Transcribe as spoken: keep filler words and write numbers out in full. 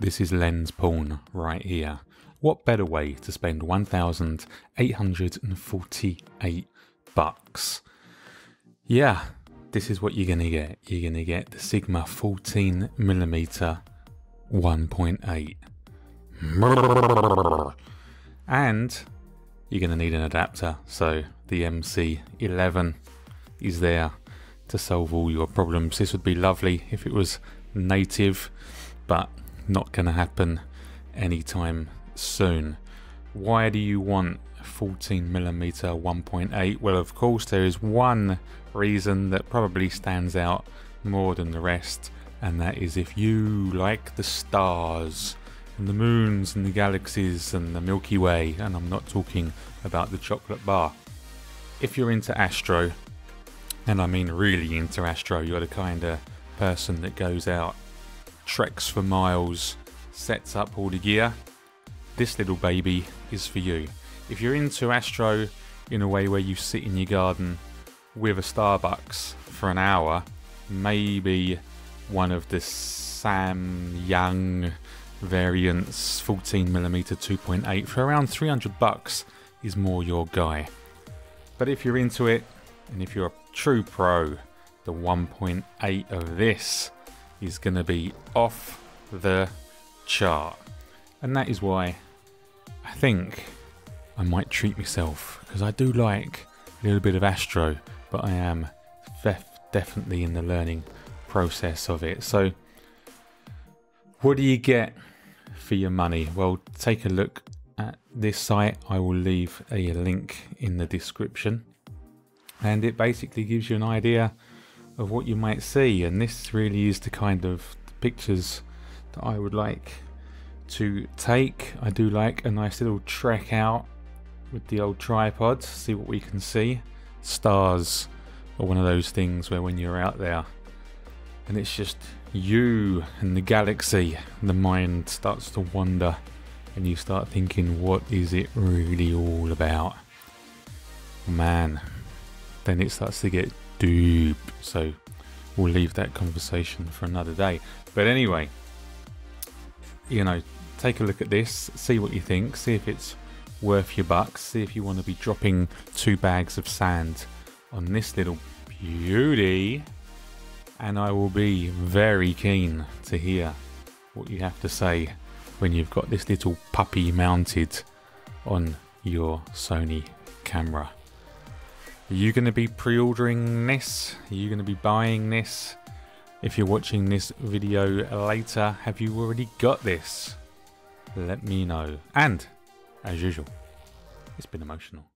This is lens porn right here. What better way to spend one thousand eight hundred forty-eight bucks? Yeah, this is what you're gonna get. You're gonna get the Sigma fourteen millimeter one point eight. And you're gonna need an adapter, so the M C eleven is there to solve all your problems. This would be lovely if it was native, but not gonna happen anytime soon. Why do you want fourteen millimeter one point eight? Well, of course there is one reason that probably stands out more than the rest, and that is if you like the stars and the moons and the galaxies and the Milky Way, and I'm not talking about the chocolate bar. If you're into astro, and I mean really into astro, you're the kind of person that goes out, treks for miles, sets up all the gear, this little baby is for you. If you're into astro in a way where you sit in your garden with a Starbucks for an hour, maybe one of the Samyang variants fourteen millimeter two point eight for around three hundred bucks is more your guy. But if you're into it, and if you're a true pro, the one point eight of this is going to be off the chart. And that is why I think I might treat myself, because I do like a little bit of astro, but I am definitely in the learning process of it. So what do you get for your money? Well, take a look at this site. I will leave a link in the description, and it basically gives you an idea of what you might see, and this really is the kind of pictures that I would like to take. I do like a nice little trek out with the old tripod, see what we can see. Stars are one of those things where when you're out there and it's just you and the galaxy, the mind starts to wander and you start thinking, what is it really all about? Man, then it starts to get deep. So we'll leave that conversation for another day. But anyway, you know, take a look at this, see what you think, see if it's worth your bucks, see if you want to be dropping two bags of sand on this little beauty. And I will be very keen to hear what you have to say when you've got this little puppy mounted on your Sony camera. Are you going to be pre-ordering this? Are you going to be buying this? If you're watching this video later, have you already got this? Let me know. And, as usual, it's been emotional.